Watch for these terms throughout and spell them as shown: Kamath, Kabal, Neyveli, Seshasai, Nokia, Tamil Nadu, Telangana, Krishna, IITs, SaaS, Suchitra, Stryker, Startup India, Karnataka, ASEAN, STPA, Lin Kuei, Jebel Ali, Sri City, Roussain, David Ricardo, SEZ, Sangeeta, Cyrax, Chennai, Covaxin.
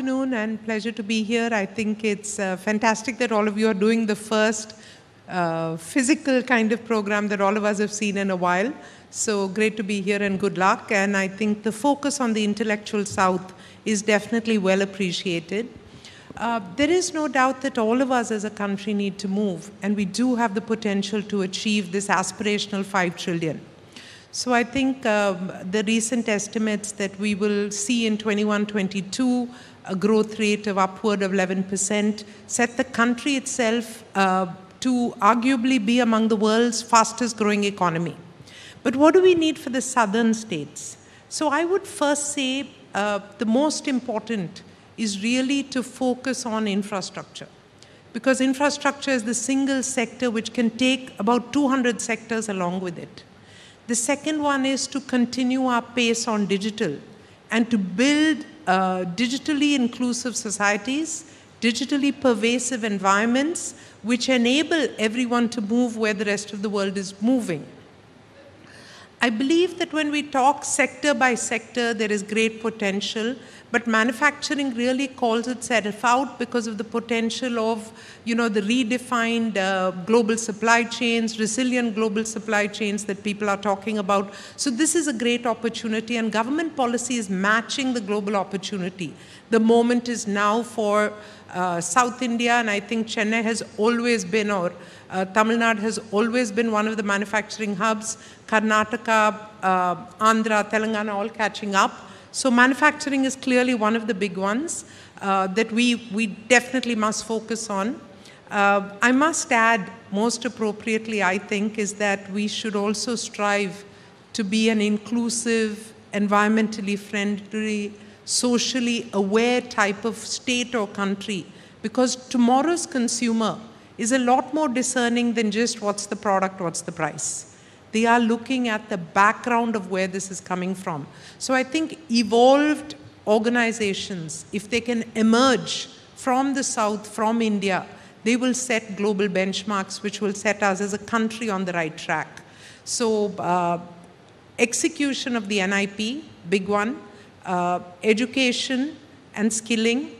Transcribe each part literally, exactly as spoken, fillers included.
afternoon and pleasure to be here. I think it's uh, fantastic that all of you are doing the first uh, physical kind of program that all of us have seen in a while. So great to be here and good luck. And I think the focus on the intellectual South is definitely well appreciated. Uh, there is no doubt that all of us as a country need to move, and we do have the potential to achieve this aspirational five trillion. So I think uh, the recent estimates that we will see in twenty-one twenty-two, a growth rate of upward of eleven percent, set the country itself uh, to arguably be among the world's fastest growing economy. But what do we need for the southern states? So I would first say uh, the most important is really to focus on infrastructure, because infrastructure is the single sector which can take about two hundred sectors along with it. The second one is to continue our pace on digital and to build uh, digitally inclusive societies, digitally pervasive environments, which enable everyone to move where the rest of the world is moving. I believe that when we talk sector by sector, there is great potential, but manufacturing really calls itself out because of the potential of, you know, the redefined uh, global supply chains, resilient global supply chains that people are talking about. So this is a great opportunity, and government policy is matching the global opportunity. The moment is now for Uh, South India, and I think Chennai has always been, or uh, Tamil Nadu has always been one of the manufacturing hubs. Karnataka, uh, Andhra, Telangana all catching up. So manufacturing is clearly one of the big ones uh, that we, we definitely must focus on. Uh, I must add, most appropriately I think, is that we should also strive to be an inclusive, environmentally friendly, socially aware type of state or country, because tomorrow's consumer is a lot more discerning than just what's the product, what's the price. They are looking at the background of where this is coming from. So I think evolved organizations, if they can emerge from the South, from India, they will set global benchmarks which will set us as a country on the right track. So uh, execution of the N I P, big one. Uh, education and skilling,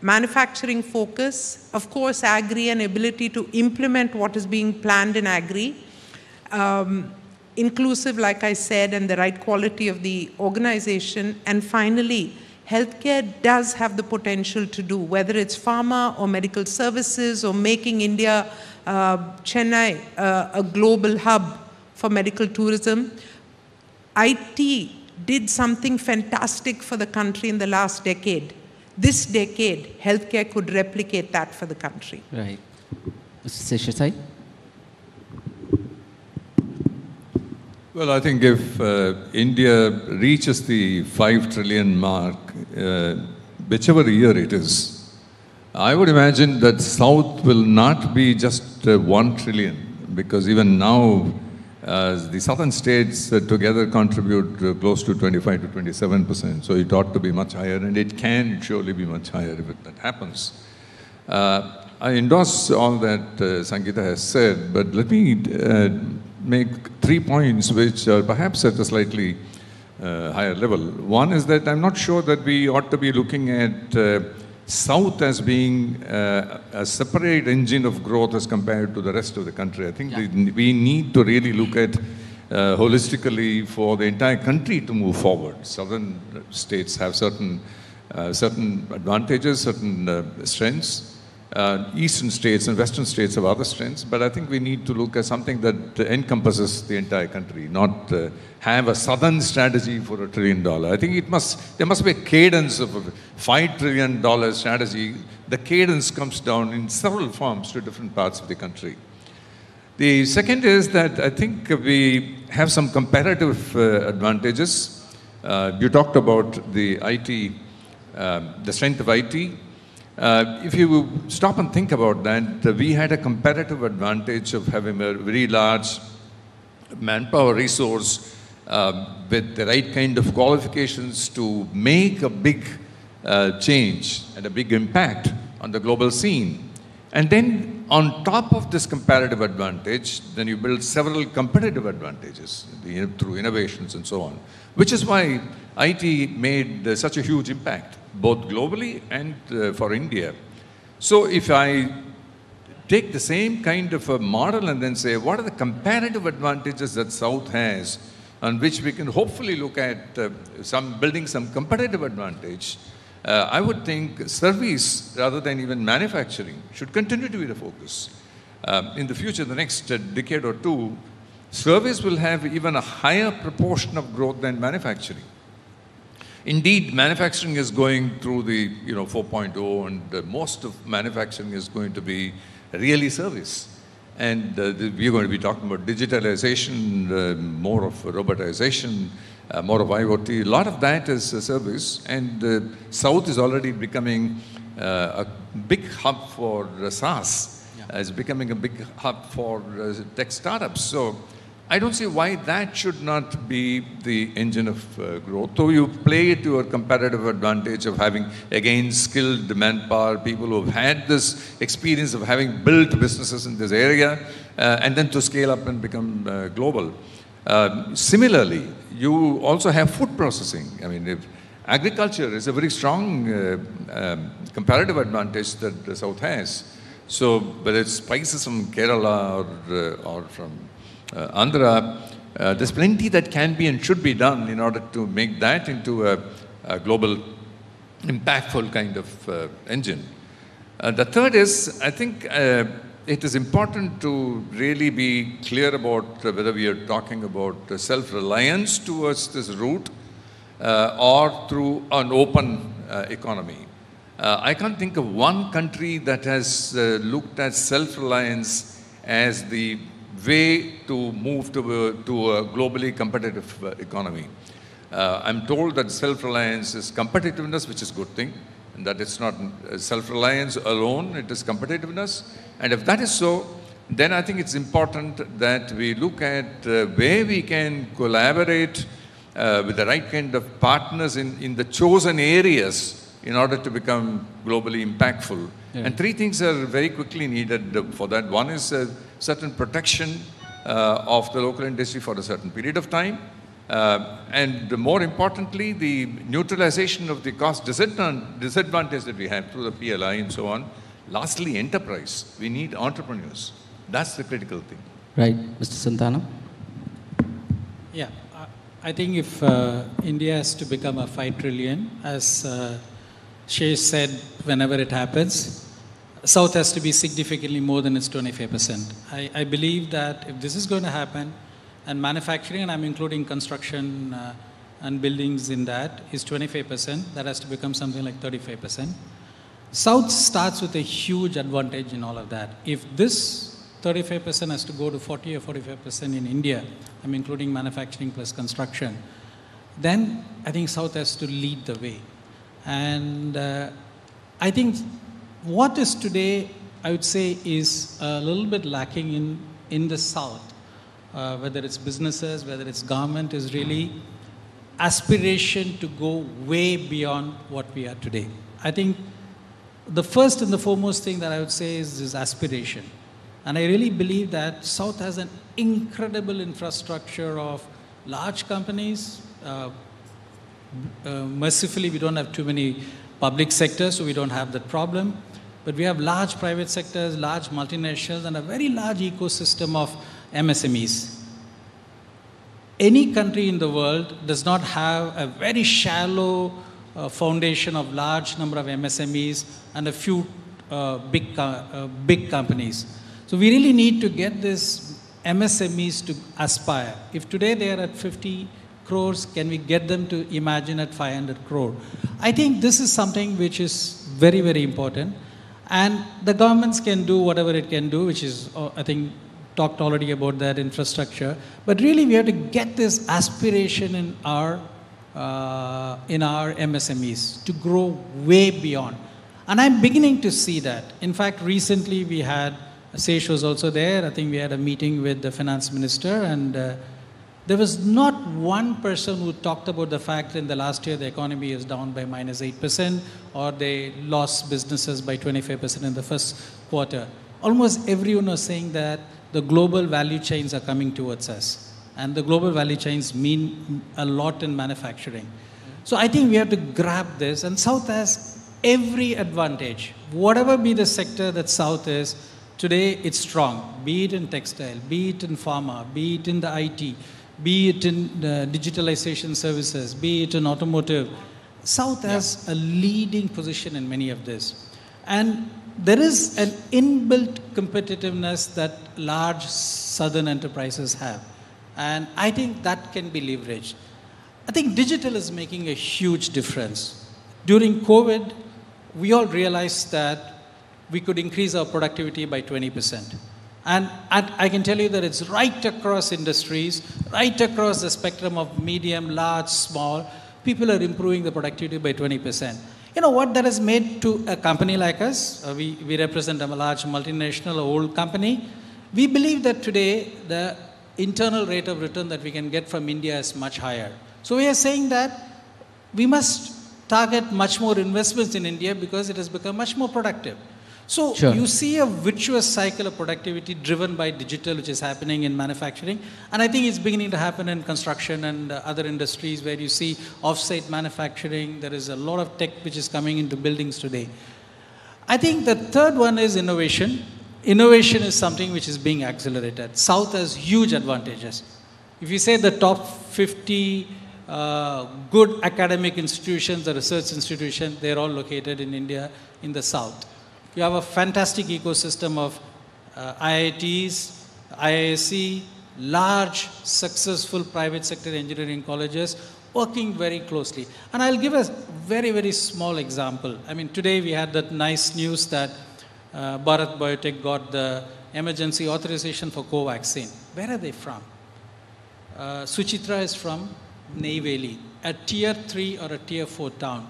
manufacturing focus, of course agri and ability to implement what is being planned in agri, um, inclusive like I said, and the right quality of the organization, and finally healthcare does have the potential to do, whether it's pharma or medical services or making India, uh, Chennai, uh, a global hub for medical tourism. I T did something fantastic for the country in the last decade. This decade, healthcare could replicate that for the country. Right. Seshasai? Well, I think if uh, India reaches the five trillion mark, uh, whichever year it is, I would imagine that South will not be just uh, one trillion, because even now, Uh, the southern states uh, together contribute uh, close to twenty-five to twenty-seven percent. So it ought to be much higher, and it can surely be much higher if it, that happens. Uh, I endorse all that uh, Sangeeta has said, but let me uh, make three points which are perhaps at a slightly uh, higher level. One is that I'm not sure that we ought to be looking at uh, South as being uh, a separate engine of growth as compared to the rest of the country. I think yeah. the, we need to really look at uh, holistically for the entire country to move forward. Southern states have certain, uh, certain advantages, certain uh, strengths. Uh, eastern states and western states have other strengths, but I think we need to look at something that encompasses the entire country, not uh, have a southern strategy for a trillion dollar. I think it must, there must be a cadence of a five trillion dollar strategy. The cadence comes down in several forms to different parts of the country. The second is that I think we have some comparative uh, advantages. Uh, you talked about the I T, uh, the strength of I T. Uh, if you stop and think about that, uh, we had a comparative advantage of having a very large manpower resource uh, with the right kind of qualifications to make a big uh, change and a big impact on the global scene. And then on top of this comparative advantage, then you build several competitive advantages through innovations and so on, which is why I T made uh, such a huge impact, both globally and uh, for India. So if I take the same kind of a model and then say, what are the comparative advantages that South has, on which we can hopefully look at uh, some building some competitive advantage, uh, I would think service rather than even manufacturing should continue to be the focus. Uh, in the future, the next uh, decade or two, service will have even a higher proportion of growth than manufacturing. Indeed, manufacturing is going through the you know four point oh, and uh, most of manufacturing is going to be really service. And uh, we're going to be talking about digitalization, uh, more of robotization, uh, more of I O T. A lot of that is uh, service, and uh, South is already becoming uh, a big hub for uh, SaaS. It's becoming a big hub for uh, tech startups. So I don't see why that should not be the engine of uh, growth. So you play to your comparative advantage of having, again, skilled manpower, people who have had this experience of having built businesses in this area, uh, and then to scale up and become uh, global. Uh, similarly, you also have food processing. I mean, if agriculture is a very strong uh, um, comparative advantage that the South has. So whether it's spices from Kerala or, uh, or from uh, Andhra, uh, there's plenty that can be and should be done in order to make that into a, a global, impactful kind of uh, engine. Uh, the third is, I think uh, it is important to really be clear about uh, whether we are talking about uh, self-reliance towards this route uh, or through an open uh, economy. Uh, I can't think of one country that has uh, looked at self-reliance as the way to move to a, to a globally competitive uh, economy. Uh, I'm told that self-reliance is competitiveness, which is a good thing, and that it's not uh, self-reliance alone, it is competitiveness. And if that is so, then I think it's important that we look at uh, where we can collaborate uh, with the right kind of partners in, in the chosen areas in order to become globally impactful. Yeah. And three things are very quickly needed for that. One is a certain protection uh, of the local industry for a certain period of time. Uh, and more importantly, the neutralization of the cost disadvantage that we have through the P L I and so on. Lastly, enterprise. We need entrepreneurs. That's the critical thing. Right. Mister Santanam? Yeah. I think if uh, India has to become a five trillion, as uh, Shesh said, whenever it happens, South has to be significantly more than its twenty-five percent. I, I believe that if this is going to happen, and manufacturing, and I'm including construction uh, and buildings in that, is twenty-five percent, that has to become something like thirty-five percent. South starts with a huge advantage in all of that. If this thirty-five percent has to go to forty or forty-five percent in India, I'm including manufacturing plus construction, then I think South has to lead the way. And uh, I think what is today, I would say, is a little bit lacking in, in the South, uh, whether it's businesses, whether it's government, is really aspiration to go way beyond what we are today. I think the first and the foremost thing that I would say is, is aspiration. And I really believe that South has an incredible infrastructure of large companies. Uh, Uh, mercifully, we don't have too many public sectors, so we don't have that problem. But we have large private sectors, large multinationals, and a very large ecosystem of M S M Es. Any country in the world does not have a very shallow uh, foundation of large number of M S M Es and a few uh, big, uh, big companies. So we really need to get these M S M Es to aspire. If today they are at fifty crores, can we get them to imagine at five hundred crore? I think this is something which is very, very important. And the governments can do whatever it can do, which is, oh, I think, talked already about that infrastructure. But really, we have to get this aspiration in our, uh, in our M S M Es to grow way beyond. And I'm beginning to see that. In fact, recently we had, Sesh was also there. I think we had a meeting with the finance minister, and uh, there was not one person who talked about the fact that in the last year the economy is down by minus eight percent, or they lost businesses by twenty-five percent in the first quarter. Almost everyone was saying that the global value chains are coming towards us. And the global value chains mean a lot in manufacturing. So I think we have to grab this, and South has every advantage. Whatever be the sector that South is, today it's strong, be it in textile, be it in pharma, be it in the I T, be it in uh, digitalization services, be it in automotive. South has yeah. a leading position in many of this. And there is an inbuilt competitiveness that large southern enterprises have. And I think that can be leveraged. I think digital is making a huge difference. During COVID, we all realized that we could increase our productivity by twenty percent. And I can tell you that it's right across industries, right across the spectrum of medium, large, small. People are improving the productivity by twenty percent. You know what that has made to a company like us? Uh, we, we represent a large multinational, old company. We believe that today the internal rate of return that we can get from India is much higher. So we are saying that we must target much more investments in India because it has become much more productive. So sure. you see a virtuous cycle of productivity driven by digital, which is happening in manufacturing. And I think it's beginning to happen in construction and uh, other industries where you see off-site manufacturing. There is a lot of tech which is coming into buildings today. I think the third one is innovation. Innovation is something which is being accelerated. South has huge advantages. If you say the top fifty uh, good academic institutions, the research institutions, they're all located in India in the South. You have a fantastic ecosystem of uh, I I Ts, I I S c, large, successful private sector engineering colleges working very closely. And I'll give a very, very small example. I mean, today we had that nice news that uh, Bharat Biotech got the emergency authorization for Covaxin. Where are they from? Uh, Suchitra is from Neyveli, a tier three or a tier four town.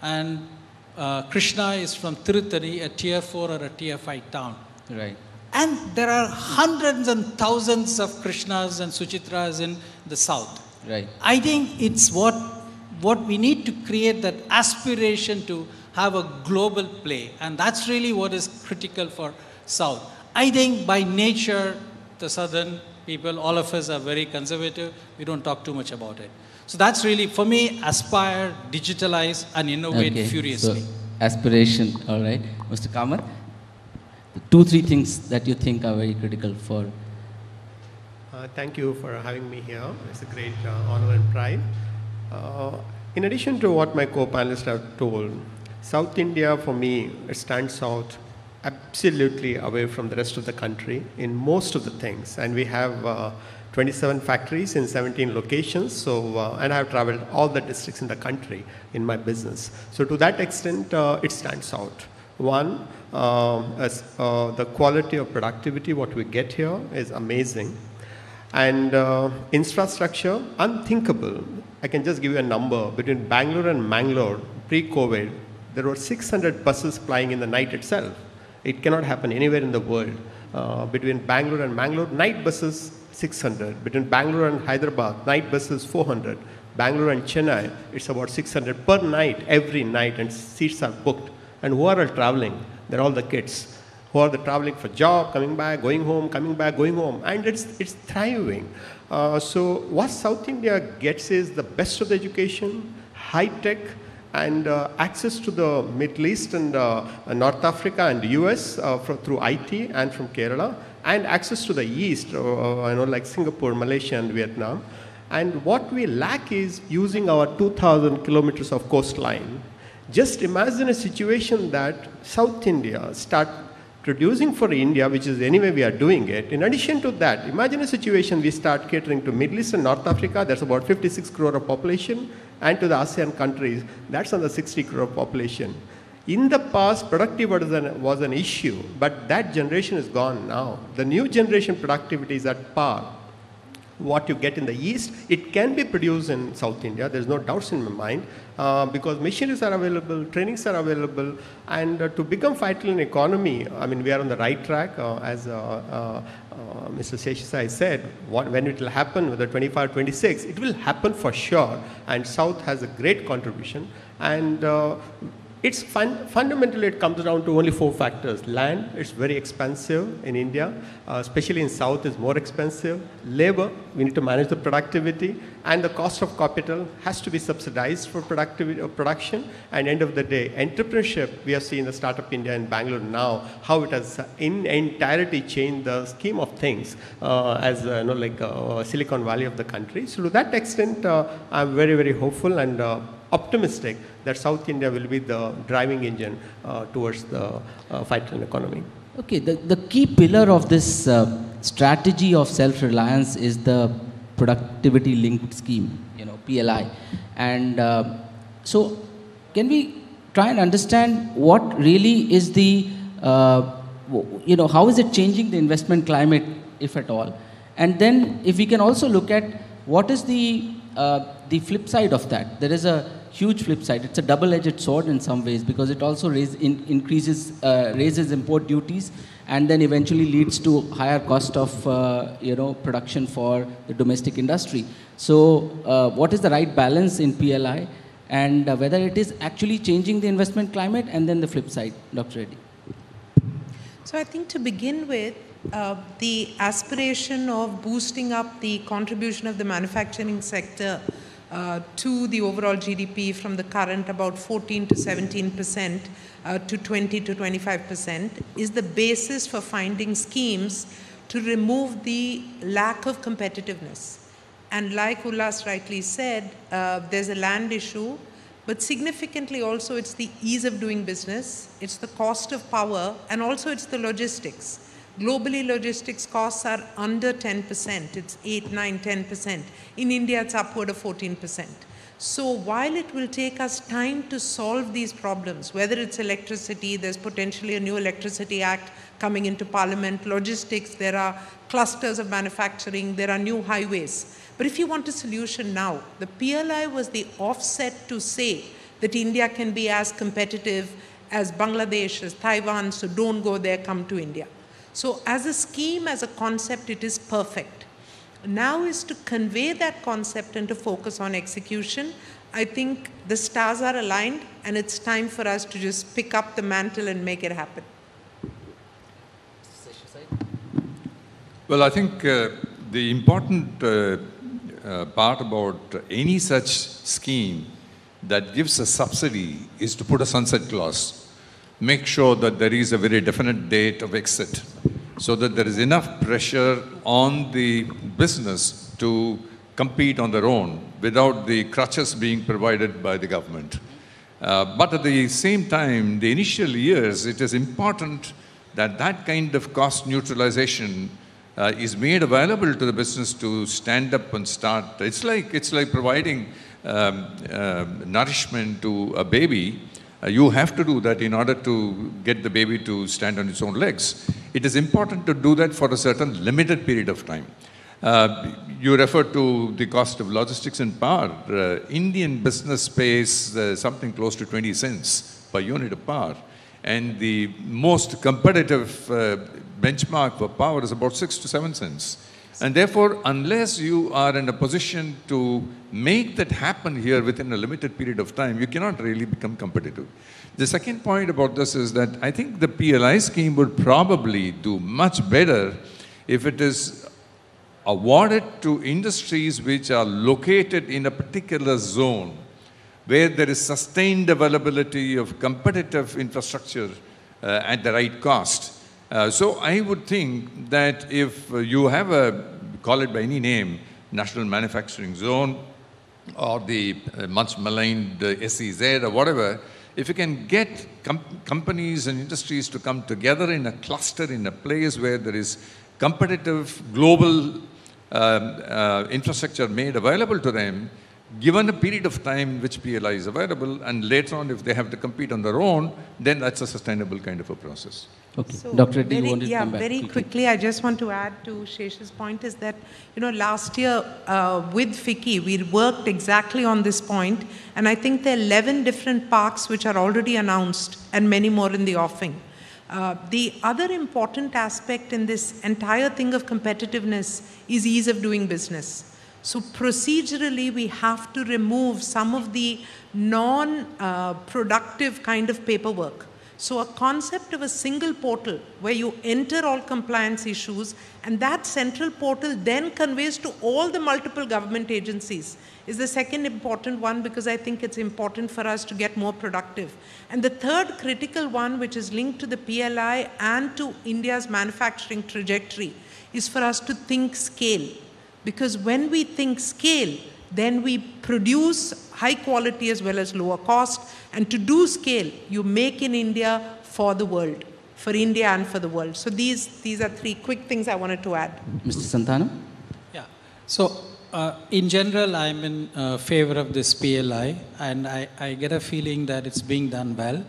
And Uh, Krishna is from Tiruttani, a tier four or a tier five town. Right. And there are hundreds and thousands of Krishnas and Suchitras in the South. Right. I think it's what, what we need to create, that aspiration to have a global play. And that's really what is critical for South. I think by nature, the Southern people, all of us are very conservative. We don't talk too much about it. So that's really, for me, aspire, digitalize, and innovate okay, furiously. So aspiration, all right. Mister Kamath, two, three things that you think are very critical for... Uh, thank you for having me here. It's a great uh, honor and pride. Uh, in addition to what my co-panelists have told, South India, for me, it stands out absolutely away from the rest of the country in most of the things. And we have... Uh, twenty-seven factories in seventeen locations, so uh, and I have traveled all the districts in the country in my business. So to that extent, uh, it stands out. One, um, as, uh, the quality of productivity, what we get here is amazing. And uh, infrastructure, unthinkable. I can just give you a number. Between Bangalore and Mangalore, pre-COVID, there were six hundred buses flying in the night itself. It cannot happen anywhere in the world. Uh, between Bangalore and Mangalore, night buses, six hundred. Between Bangalore and Hyderabad, night buses four hundred. Bangalore and Chennai, it's about six hundred per night, every night, and seats are booked. And who are all traveling? They're all the kids. Who are the traveling for job, coming back, going home, coming back, going home. And it's, it's thriving. Uh, so what South India gets is the best of the education, high tech, and uh, access to the Middle East and uh, North Africa and U S uh, from, through I T and from Kerala, and access to the East, uh, you know, like Singapore, Malaysia, and Vietnam. And what we lack is using our two thousand kilometers of coastline. Just imagine a situation that South India start producing for India, which is anyway we are doing it. In addition to that, imagine a situation we start catering to Middle East and North Africa. There's about fifty-six crore of population, and to the ASEAN countries, that's another sixty crore population. In the past, productivity was an, was an issue, but that generation is gone now. The new generation productivity is at par. What you get in the East, it can be produced in South India. There's no doubts in my mind uh, because machineries are available, trainings are available, and uh, to become vital in economy, I mean, we are on the right track. Uh, as uh, uh, uh, Mister Seshasai said, what, when it will happen, whether twenty-five, twenty-six, it will happen for sure. And South has a great contribution. And uh, It's fun, fundamentally, it comes down to only four factors. Land, it's very expensive in India, uh, especially in South, it's more expensive. Labor, we need to manage the productivity, and the cost of capital has to be subsidized for productivity or production. And end of the day, entrepreneurship, we have seen the Startup India in Bangalore now, how it has in entirety changed the scheme of things uh, as uh, you know, like uh, Silicon Valley of the country. So to that extent, uh, I'm very, very hopeful and uh, optimistic that South India will be the driving engine uh, towards the uh, fighting economy. Okay, the, the key pillar of this uh, strategy of self-reliance is the productivity-linked scheme, you know, P L I. And uh, so can we try and understand what really is the, uh, you know, how is it changing the investment climate, if at all? And then if we can also look at what is the, uh, the flip side of that. There is a huge flip side. It's a double-edged sword in some ways because it also raise, in, increases, uh, raises import duties and then eventually leads to higher cost of uh, you know, production for the domestic industry. So uh, what is the right balance in P L I and uh, whether it is actually changing the investment climate and then the flip side, Doctor Reddy? So I think to begin with, uh, the aspiration of boosting up the contribution of the manufacturing sector Uh, to the overall G D P from the current about fourteen to seventeen percent uh, to twenty to twenty-five percent is the basis for finding schemes to remove the lack of competitiveness. And like Ullas rightly said, uh, there's a land issue, but significantly also it's the ease of doing business, it's the cost of power, and also it's the logistics. Globally, logistics costs are under ten percent. It's eight, nine, ten percent. In India, it's upward of fourteen percent. So while it will take us time to solve these problems, whether it's electricity, there's potentially a new Electricity Act coming into Parliament, logistics, there are clusters of manufacturing, there are new highways. But if you want a solution now, the P L I was the offset to say that India can be as competitive as Bangladesh, as Taiwan, so don't go there, come to India. So as a scheme, as a concept, it is perfect. Now is to convey that concept and to focus on execution. I think the stars are aligned and it's time for us to just pick up the mantle and make it happen. Well, I think uh, the important uh, uh, part about any such scheme that gives a subsidy is to put a sunset clause. Make sure that there is a very definite date of exit so that there is enough pressure on the business to compete on their own without the crutches being provided by the government. Uh, but at the same time, the initial years, it is important that that kind of cost neutralization uh, is made available to the business to stand up and start. It's like, it's like providing um, uh, nourishment to a baby. You have to do that in order to get the baby to stand on its own legs. It is important to do that for a certain limited period of time. Uh, you refer to the cost of logistics and power. Uh, Indian business pays uh, something close to twenty cents per unit of power. And the most competitive uh, benchmark for power is about six to seven cents. And therefore, unless you are in a position to make that happen here within a limited period of time, you cannot really become competitive. The second point about this is that I think the P L I scheme would probably do much better if it is awarded to industries which are located in a particular zone where there is sustained availability of competitive infrastructure uh, at the right cost. Uh, so I would think that if uh, you have a, call it by any name, National Manufacturing Zone or the uh, much maligned uh, S E Z or whatever, if you can get com companies and industries to come together in a cluster, in a place where there is competitive global uh, uh, infrastructure made available to them, given a period of time which P L I is available, and later on if they have to compete on their own, then that's a sustainable kind of a process. Okay, so Doctor Reddy, you wanted yeah, to come back. Very quickly, I just want to add to Shesh's point is that, you know, last year uh, with FIKI, we worked exactly on this point, and I think there are eleven different parks which are already announced and many more in the offing. Uh, the other important aspect in this entire thing of competitiveness is ease of doing business. So procedurally, we have to remove some of the non-productive uh, kind of paperwork. So a concept of a single portal where you enter all compliance issues, and that central portal then conveys to all the multiple government agencies is the second important one, because I think it's important for us to get more productive. And the third critical one, which is linked to the P L I and to India's manufacturing trajectory, is for us to think scale. Because when we think scale, then we produce high quality as well as lower cost. And to do scale, you make in India for the world, for India and for the world. So these, these are three quick things I wanted to add. Mister Santanam? Yeah. So uh, in general, I'm in uh, favor of this P L I, and I, I get a feeling that it's being done well.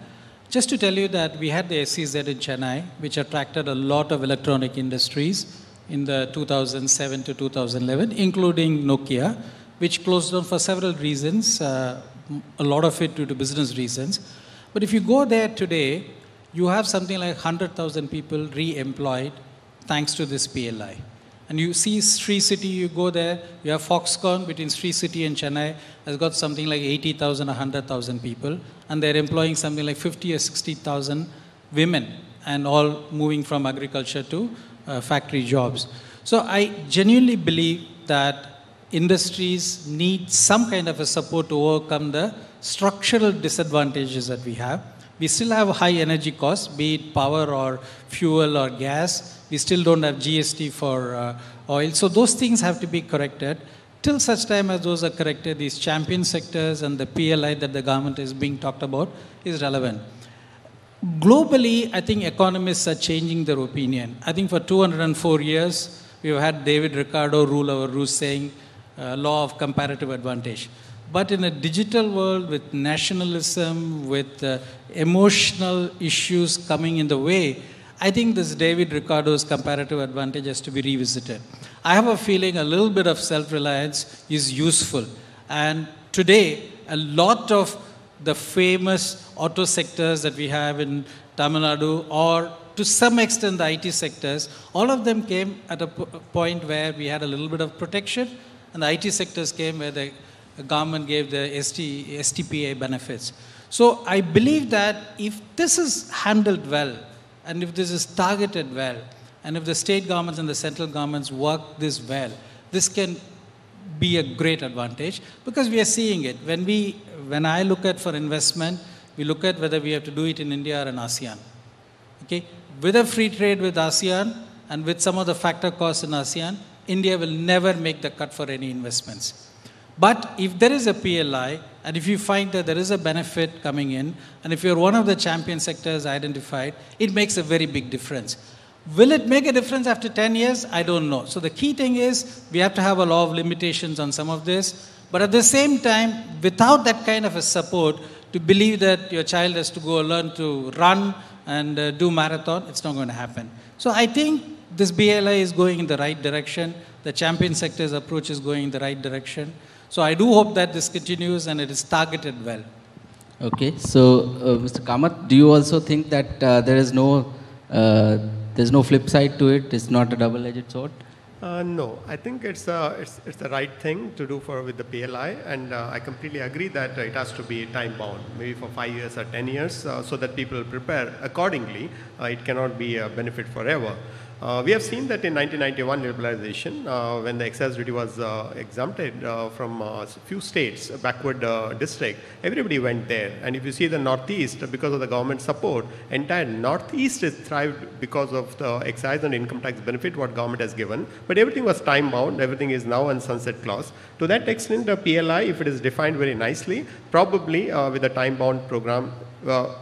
Just to tell you that we had the S E Z in Chennai, which attracted a lot of electronic industries in the two thousand seven to two thousand eleven, including Nokia, which closed down for several reasons, uh, a lot of it due to business reasons. But if you go there today, you have something like one hundred thousand people re-employed thanks to this P L I. And you see Sri City, you go there, you have Foxconn between Sri City and Chennai has got something like eighty thousand, one hundred thousand people, and they're employing something like fifty or sixty thousand women, and all moving from agriculture to Uh, factory jobs. So I genuinely believe that industries need some kind of a support to overcome the structural disadvantages that we have. We still have high energy costs, be it power or fuel or gas. We still don't have G S T for uh, oil. So those things have to be corrected. Till such time as those are corrected, these champion sectors and the P L I that the government is being talked about is relevant. Globally, I think economists are changing their opinion. I think for two hundred four years, we've had David Ricardo rule over Roussain, uh, law of comparative advantage. But in a digital world with nationalism, with uh, emotional issues coming in the way, I think this David Ricardo's comparative advantage has to be revisited. I have a feeling a little bit of self-reliance is useful. And today, a lot of the famous auto sectors that we have in Tamil Nadu, or to some extent the I T sectors, all of them came at a point where we had a little bit of protection, and the I T sectors came where the government gave the S T P A benefits. So I believe that if this is handled well, and if this is targeted well, and if the state governments and the central governments work this well, this can be a great advantage, because we are seeing it. When we When I look at for investment, we look at whether we have to do it in India or in ASEAN. Okay? With a free trade with ASEAN and with some of the factor costs in ASEAN, India will never make the cut for any investments. But if there is a P L I, and if you find that there is a benefit coming in, and if you're one of the champion sectors identified, it makes a very big difference. Will it make a difference after ten years? I don't know. So the key thing is we have to have a law of limitations on some of this. But at the same time, without that kind of a support, to believe that your child has to go learn to run and uh, do marathon, it's not going to happen. So I think this B L I is going in the right direction. The champion sectors approach is going in the right direction. So I do hope that this continues and it is targeted well. Okay. So uh, Mister Kamath, do you also think that uh, there is no, uh, there's no flip side to it? It's not a double-edged sword? Uh, no, I think it's, uh, it's, it's the right thing to do for with the P L I, and uh, I completely agree that it has to be time-bound, maybe for five years or ten years, uh, so that people prepare accordingly. Uh, it cannot be a benefit forever. Uh, we have seen that in nineteen ninety-one liberalization, uh, when the excise duty was uh, exempted uh, from a uh, few states, backward uh, district, everybody went there. And if you see the Northeast, because of the government support, entire Northeast has thrived because of the excise and income tax benefit what government has given. But everything was time-bound. Everything is now on sunset clause. To that extent, the P L I, if it is defined very nicely, probably uh, with a time-bound program, uh,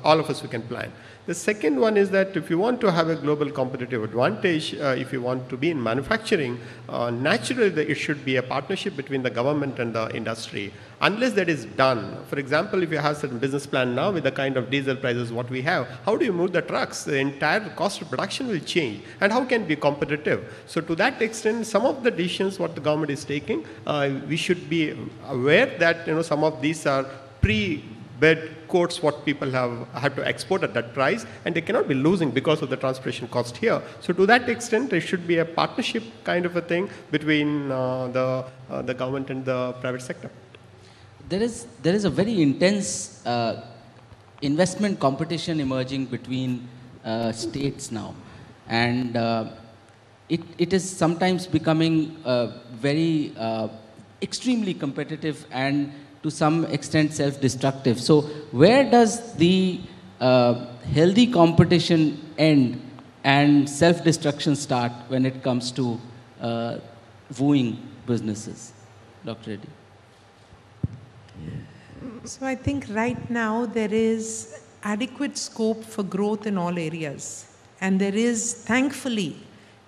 all of us we can plan. The second one is that if you want to have a global competitive advantage, uh, if you want to be in manufacturing, uh, naturally it should be a partnership between the government and the industry. Unless that is done, for example, if you have certain business plan now with the kind of diesel prices what we have, how do you move the trucks? The entire cost of production will change, and how can it be competitive? So to that extent, some of the decisions what the government is taking, uh, we should be aware that you know some of these are pre where quotes what people have, have to export at that price, and they cannot be losing because of the transportation cost here. So to that extent, there should be a partnership kind of a thing between uh, the, uh, the government and the private sector. There is, there is a very intense uh, investment competition emerging between uh, states now. And uh, it, it is sometimes becoming uh, very, uh, extremely competitive and to some extent self-destructive. So where does the uh, healthy competition end and self-destruction start when it comes to uh, wooing businesses? Doctor Reddy. So I think right now there is adequate scope for growth in all areas. And there is, thankfully,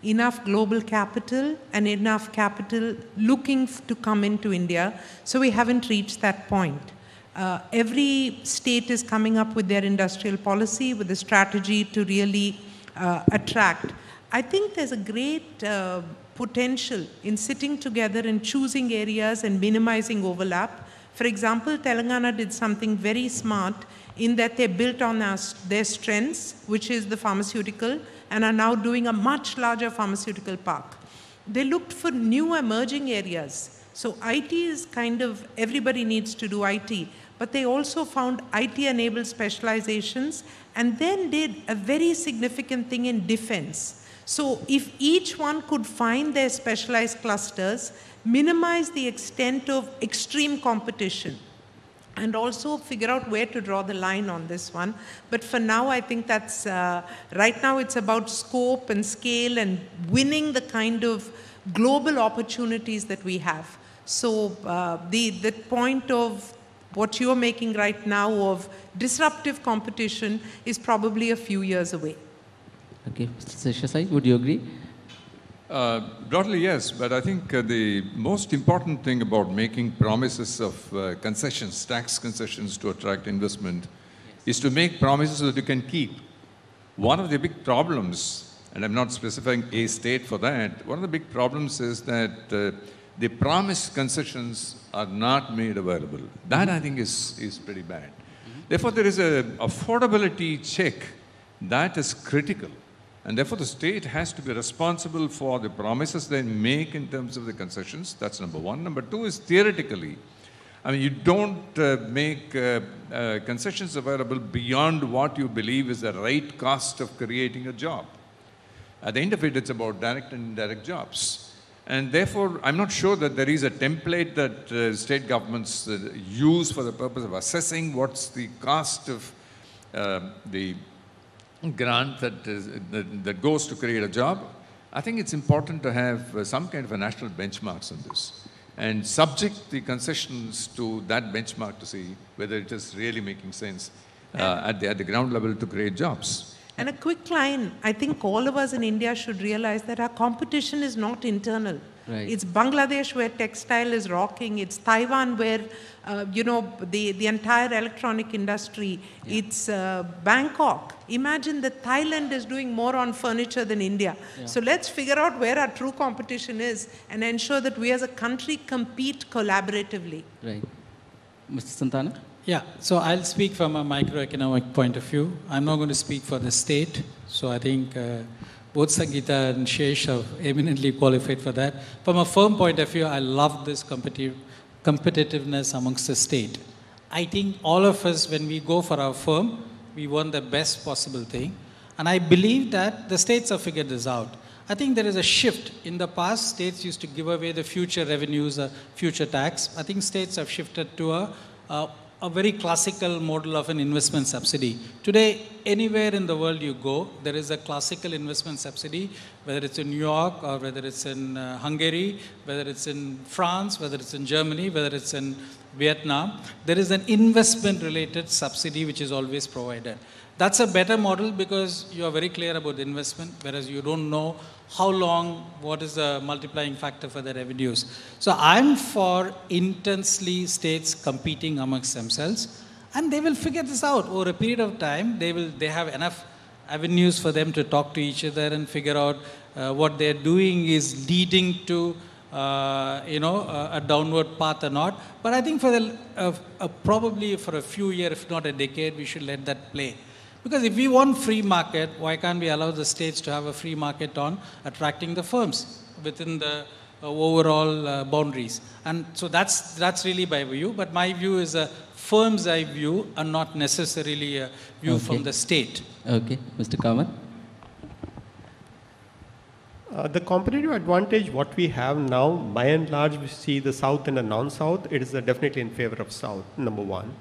enough global capital and enough capital looking to come into India. So we haven't reached that point. Uh, every state is coming up with their industrial policy, with a strategy to really uh, attract. I think there's a great uh, potential in sitting together and choosing areas and minimizing overlap. For example, Telangana did something very smart in that they built on us their strengths, which is the pharmaceutical, and are now doing a much larger pharmaceutical park. They looked for new emerging areas. So I T is kind of, everybody needs to do I T, but they also found I T-enabled specializations and then did a very significant thing in defense. So if each one could find their specialized clusters, minimize the extent of extreme competition, and also figure out where to draw the line on this one. But for now, I think that's, uh, right now it's about scope and scale and winning the kind of global opportunities that we have. So uh, the, the point of what you're making right now of disruptive competition is probably a few years away. Okay, Mister Seshasai, would you agree? Uh, broadly, yes, but I think uh, the most important thing about making promises of uh, concessions, tax concessions to attract investment, yes, is to make promises that you can keep. One of the big problems, and I'm not specifying a state for that, one of the big problems is that uh, the promised concessions are not made available. That, I think, is, is pretty bad. Mm-hmm. Therefore, there is an affordability check that is critical. And therefore, the state has to be responsible for the promises they make in terms of the concessions. That's number one. Number two is theoretically, I mean, you don't uh, make uh, uh, concessions available beyond what you believe is the right cost of creating a job. At the end of it, it's about direct and indirect jobs. And therefore, I'm not sure that there is a template that uh, state governments uh, use for the purpose of assessing what's the cost of uh, the grant that, is, that, that goes to create a job. I think it's important to have uh, some kind of a national benchmarks on this and subject the concessions to that benchmark to see whether it is really making sense uh, at, the, at the ground level to create jobs. And a quick line, I think all of us in India should realize that our competition is not internal. Right. It's Bangladesh where textile is rocking. It's Taiwan where, uh, you know, the, the entire electronic industry. Yeah. It's uh, Bangkok. Imagine that Thailand is doing more on furniture than India. Yeah. So let's figure out where our true competition is and ensure that we as a country compete collaboratively. Right. Mister Santanam? Yeah. So I'll speak from a microeconomic point of view. I'm not going to speak for the state. So I think... Uh, Both Sangeeta and Shesh are eminently qualified for that. From a firm point of view, I love this competitive competitiveness amongst the state. I think all of us, when we go for our firm, we want the best possible thing. And I believe that the states have figured this out. I think there is a shift. In the past, states used to give away the future revenues, or future tax. I think states have shifted to a, a, a very classical model of an investment subsidy. Today, anywhere in the world you go, there is a classical investment subsidy, whether it's in New York or whether it's in uh, Hungary, whether it's in France, whether it's in Germany, whether it's in Vietnam. There is an investment-related subsidy which is always provided. That's a better model because you are very clear about the investment, whereas you don't know how long, what is the multiplying factor for the revenues. So I'm for intensely states competing amongst themselves, and they will figure this out over a period of time. They will, they have enough avenues for them to talk to each other and figure out uh, what they're doing is leading to uh, you know, a, a downward path or not. But I think for the, uh, uh, probably for a few years, if not a decade, we should let that play. Because if we want free market, why can't we allow the states to have a free market on attracting the firms within the uh, overall uh, boundaries? And so that's, that's really my view. But my view is a firm's eye view and not necessarily a view okay. from the state. Okay. Mister Kamath? Uh, the competitive advantage, what we have now, by and large, we see the South and the non-South. It is uh, definitely in favor of South, number one.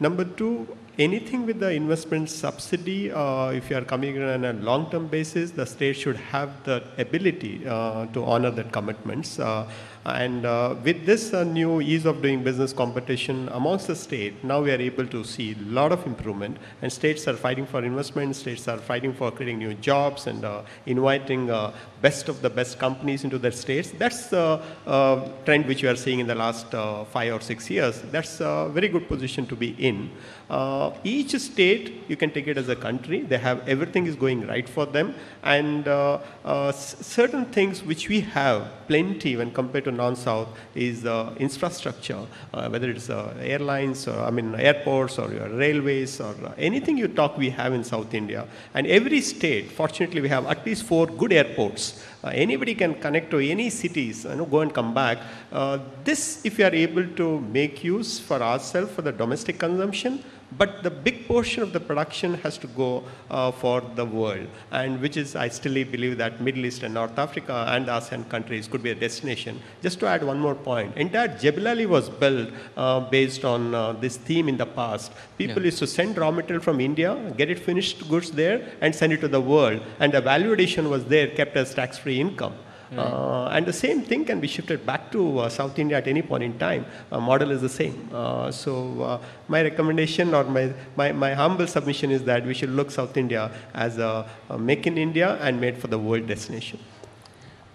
Number two, anything with the investment subsidy, uh, if you are coming in on a long-term basis, the state should have the ability uh, to honor that commitments. Uh, and uh, with this uh, new ease of doing business competition amongst the state, now we are able to see a lot of improvement. And states are fighting for investment, states are fighting for creating new jobs and uh, inviting uh, best of the best companies into their states. That's the uh, uh, trend which you are seeing in the last uh, five or six years. That's a very good position to be in. Uh, each state, you can take it as a country, they have everything is going right for them, and uh, uh, certain things which we have plenty when compared to non-South is uh, infrastructure, uh, whether it's uh, airlines, or, I mean airports or your railways or uh, anything you talk we have in South India. And every state, fortunately we have at least four good airports. Uh, anybody can connect to any cities, you know, go and come back. Uh, this, if you are able to make use for ourselves for the domestic consumption, but the big portion of the production has to go uh, for the world, and which is, I still believe that Middle East and North Africa and ASEAN countries could be a destination. Just to add one more point, entire Jebel Ali was built uh, based on uh, this theme in the past. People yeah. used to send raw material from India, get it finished goods there, and send it to the world. And the value addition was there, kept as tax-free income. Right. Uh, and the same thing can be shifted back to uh, South India at any point in time. Uh, model is the same. Uh, so uh, my recommendation or my, my, my humble submission is that we should look South India as a, a make in India and made for the world destination.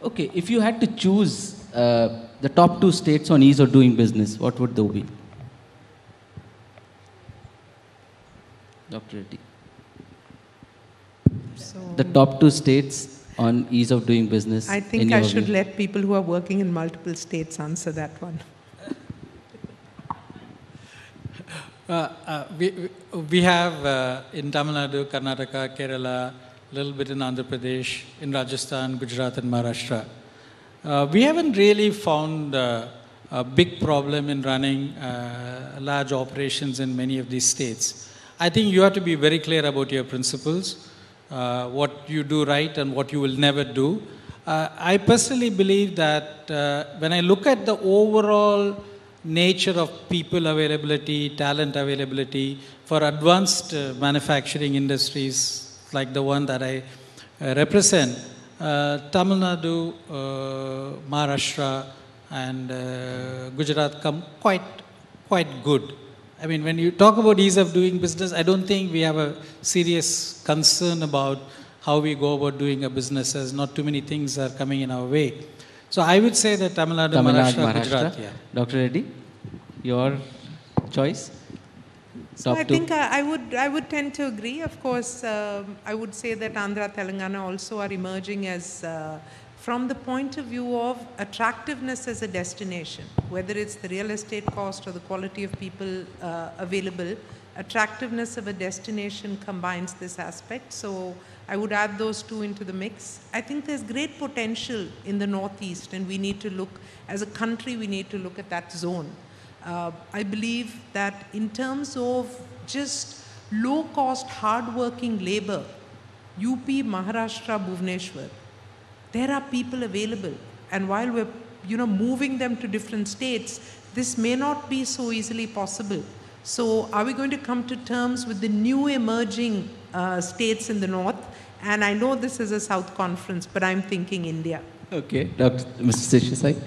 Okay, if you had to choose uh, the top two states on ease of doing business, what would they be? Doctor Reddy. So the top two states on ease of doing business? I think I should let people who are working in multiple states answer that one. uh, uh, we, we have uh, in Tamil Nadu, Karnataka, Kerala, a little bit in Andhra Pradesh, in Rajasthan, Gujarat and Maharashtra. Uh, we haven't really found uh, a big problem in running uh, large operations in many of these states. I think you have to be very clear about your principles. Uh, what you do right and what you will never do. Uh, I personally believe that uh, when I look at the overall nature of people availability, talent availability for advanced uh, manufacturing industries like the one that I uh, represent, uh, Tamil Nadu, uh, Maharashtra and uh, Gujarat come quite, quite good. I mean, when you talk about ease of doing business, I don't think we have a serious concern about how we go about doing a business, as not too many things are coming in our way. So I would say that Tamil Nadu, Tamil Maharashtra, Maharashtra, Gujarat. Yeah. Doctor Reddy, your choice? So I two. think I, I, would, I would tend to agree. Of course, uh, I would say that Andhra, Telangana also are emerging as, uh, from the point of view of attractiveness as a destination, whether it's the real estate cost or the quality of people uh, available, attractiveness of a destination combines this aspect. So I would add those two into the mix. I think there's great potential in the Northeast, and we need to look, as a country, we need to look at that zone. Uh, I believe that in terms of just low-cost, hard-working labor, U P, Maharashtra, Bhubaneswar, there are people available, and while we're, you know, moving them to different states, this may not be so easily possible. So are we going to come to terms with the new emerging uh, states in the north? And I know this is a South conference, but I'm thinking India. Okay, Doctor Mister Seshasai.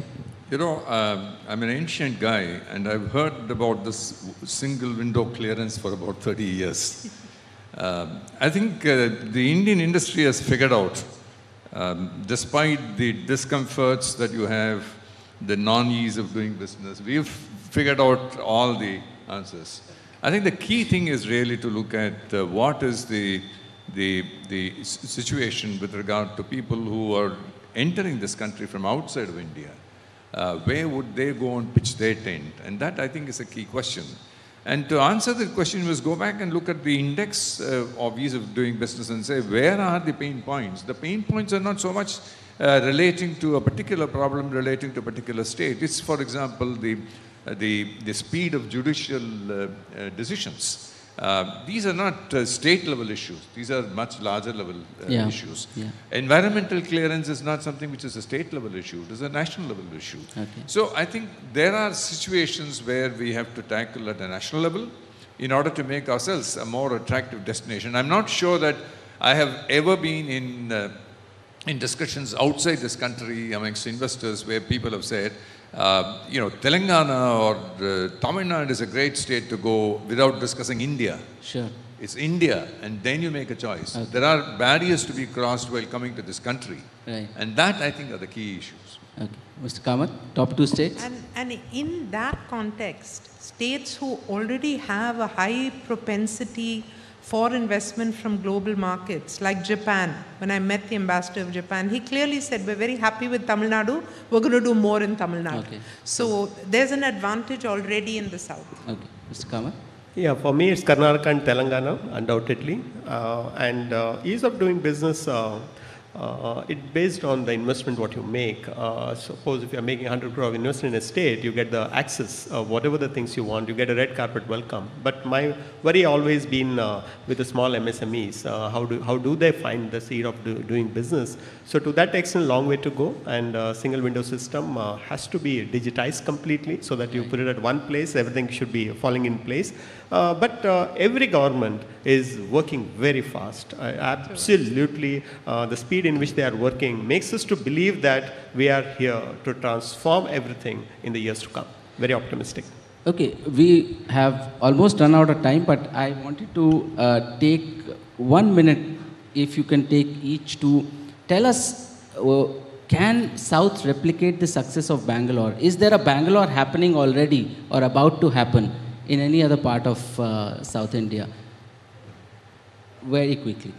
You know, uh, I'm an ancient guy, and I've heard about this single window clearance for about thirty years. uh, I think uh, the Indian industry has figured out, Um, despite the discomforts that you have, the non-ease of doing business, we've figured out all the answers. I think the key thing is really to look at uh, what is the, the, the situation with regard to people who are entering this country from outside of India. uh, where would they go and pitch their tent? And that, I think, is a key question. And to answer the question was go back and look at the index uh, of ease of doing business and say, where are the pain points? The pain points are not so much uh, relating to a particular problem, relating to a particular state. It's, for example, the, uh, the, the speed of judicial uh, uh, decisions. Uh, these are not uh, state-level issues. These are much larger-level uh, yeah. issues. Yeah. Environmental clearance is not something which is a state-level issue. It is a national-level issue. Okay. So I think there are situations where we have to tackle at a national level in order to make ourselves a more attractive destination. I'm not sure that I have ever been in, uh, in discussions outside this country amongst investors where people have said, Uh, you know, Telangana or uh, Tamil Nadu is a great state to go without discussing India. Sure. It's India, and then you make a choice. Okay. There are barriers to be crossed while coming to this country. Right. And that, I think, are the key issues. Okay. Mister Kamath, top two states? And, and in that context, states who already have a high propensity for investment from global markets, like Japan. When I met the ambassador of Japan, he clearly said, we're very happy with Tamil Nadu, we're going to do more in Tamil Nadu. Okay. So there's an advantage already in the south. Okay. Mister Kamath? Yeah, for me, it's Karnataka and Telangana, undoubtedly. Uh, and uh, ease of doing business, uh, uh, it's based on the investment what you make. Uh, suppose if you're making one hundred crore of investment in a state, you get the access of whatever the things you want, you get a red carpet welcome. But my worry always been uh, with the small M S M Es, uh, how, do, how do they find the seed of do, doing business? So to that extent, long way to go, and uh, single window system uh, has to be digitized completely so that you put it at one place, everything should be falling in place. Uh, but uh, every government is working very fast. Uh, absolutely, uh, the speed in which they are working makes us to believe that we are here to transform everything in the years to come. Very optimistic. Okay, we have almost run out of time, but I wanted to uh, take one minute, if you can take each, to tell us, uh, can South replicate the success of Bangalore? Is there a Bangalore happening already or about to happen in any other part of uh, South India? Very quickly.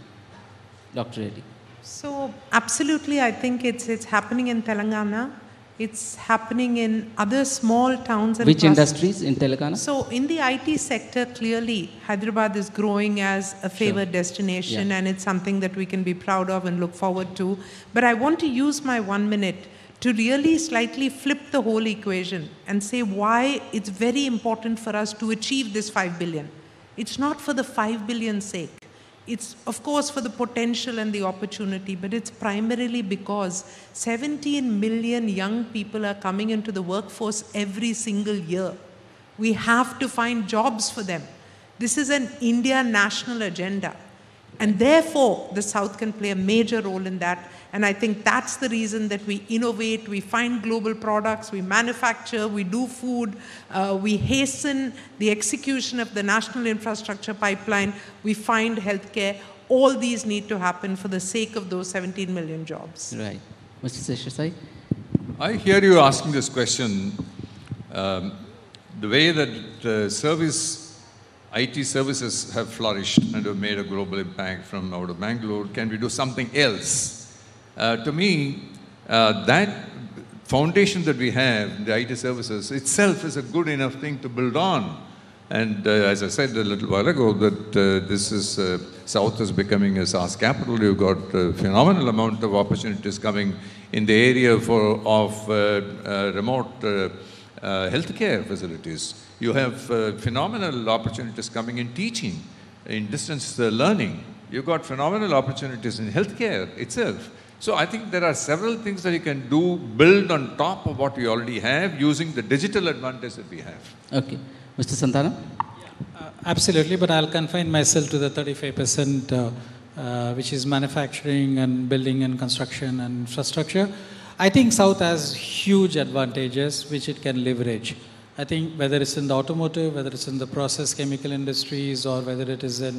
Doctor Reddy. So, absolutely, I think it's, it's happening in Telangana. It's happening in other small towns. And which industries in Telangana? So, in the I T sector, clearly, Hyderabad is growing as a favored sure. destination, yeah. and it's something that we can be proud of and look forward to. But I want to use my one minute to really slightly flip the whole equation and say why it's very important for us to achieve this five billion. It's not for the five billion's sake. It's, of course, for the potential and the opportunity, but it's primarily because seventeen million young people are coming into the workforce every single year. We have to find jobs for them. This is an India national agenda. And therefore, the South can play a major role in that. And I think that's the reason that we innovate, we find global products, we manufacture, we do food, uh, we hasten the execution of the national infrastructure pipeline, we find healthcare. All these need to happen for the sake of those seventeen million jobs. Right. Mister Seshasai? I hear you asking this question. Um, the way that uh, service I T services have flourished and have made a global impact from out of Bangalore. Can we do something else? Uh, to me, uh, that foundation that we have, the I T services itself, is a good enough thing to build on. And uh, as I said a little while ago, that uh, this is, uh, South is becoming a SaaS capital. You've got a phenomenal amount of opportunities coming in the area for, of uh, uh, remote uh, Uh, healthcare facilities. You have uh, phenomenal opportunities coming in teaching, in distance uh, learning. You've got phenomenal opportunities in healthcare itself. So I think there are several things that you can do, build on top of what we already have, using the digital advantage that we have. Okay. Mister Santanam? Yeah, uh, absolutely, but I'll confine myself to the thirty-five percent, uh, uh, which is manufacturing and building and construction and infrastructure. I think South has huge advantages which it can leverage. I think whether it's in the automotive, whether it's in the process chemical industries, or whether it is in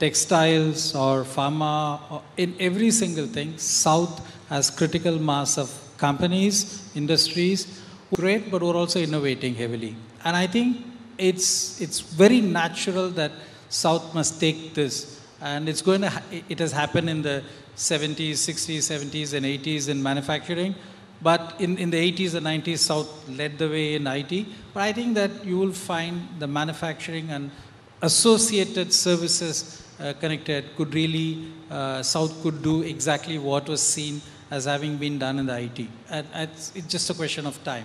textiles or pharma, or in every single thing, South has critical mass of companies, industries, who are great but who are also innovating heavily. And I think it's, it's very natural that South must take this, and it's going to, it has happened in the seventies, sixties, seventies and eighties in manufacturing. But in, in the eighties and nineties, South led the way in I T. But I think that you will find the manufacturing and associated services uh, connected could really, uh, South could do exactly what was seen as having been done in the I T. And, and it's just a question of time.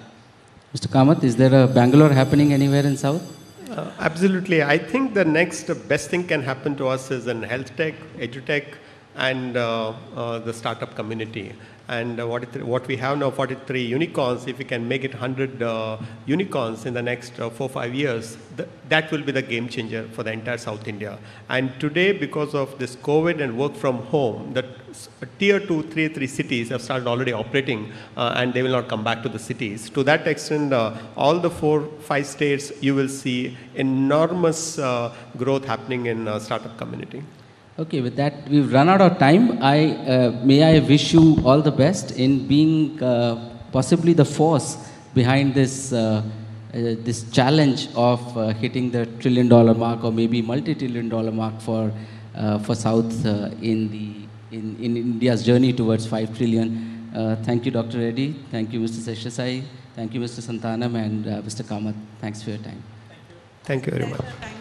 Mister Kamath, is there a Bangalore happening anywhere in South? Uh, absolutely. I think the next best thing can happen to us is in health tech, edutech, and uh, uh, the startup community. And uh, what, what we have now, forty-three unicorns, if we can make it one hundred uh, unicorns in the next uh, four or five years, th that will be the game changer for the entire South India. And today, because of this COVID and work from home, the tier two, three, three cities have started already operating, uh, and they will not come back to the cities. To that extent, uh, all the four, five states, you will see enormous uh, growth happening in uh, startup community. Okay, with that, we've run out of time. I, uh, may I wish you all the best in being uh, possibly the force behind this, uh, uh, this challenge of uh, hitting the trillion dollar mark or maybe multi-trillion dollar mark for, uh, for South uh, in, the, in, in India's journey towards five trillion. Uh, thank you, Doctor Reddy. Thank you, Mister Seshasai. Thank you, Mister Santanam and uh, Mister Kamath. Thanks for your time. Thank you, thank you very much.